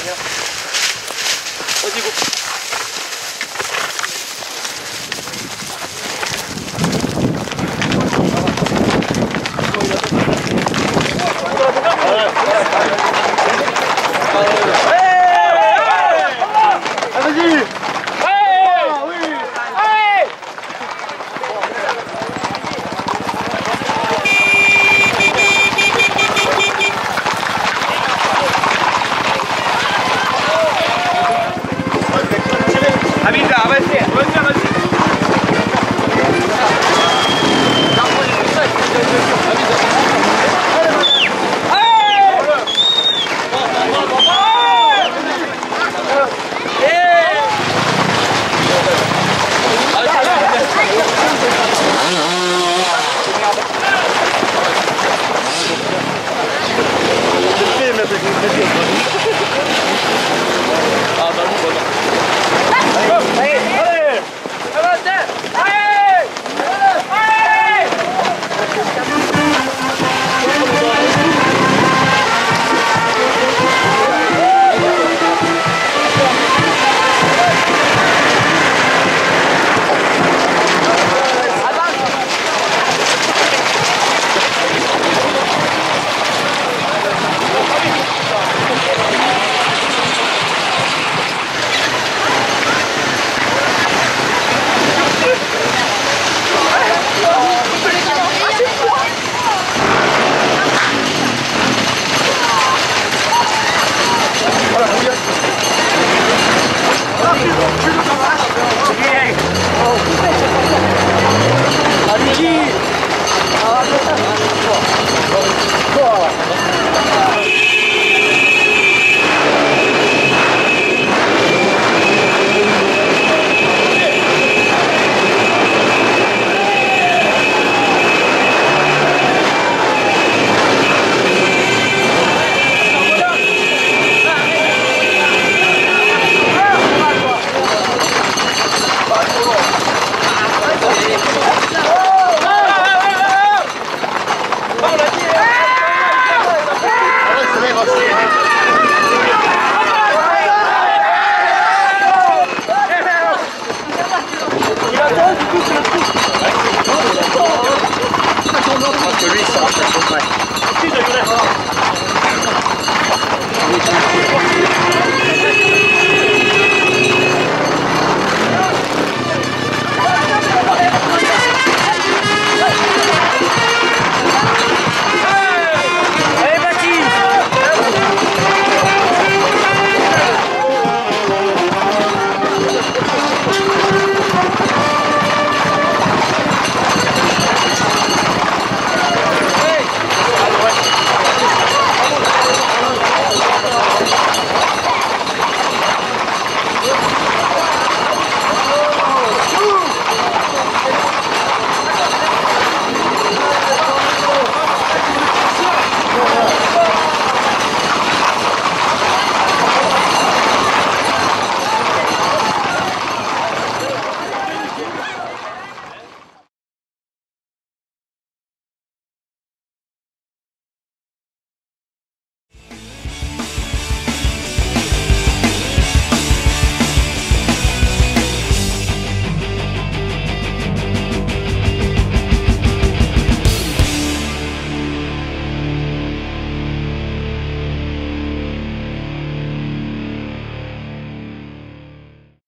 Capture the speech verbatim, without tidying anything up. viens. Vas-y, go.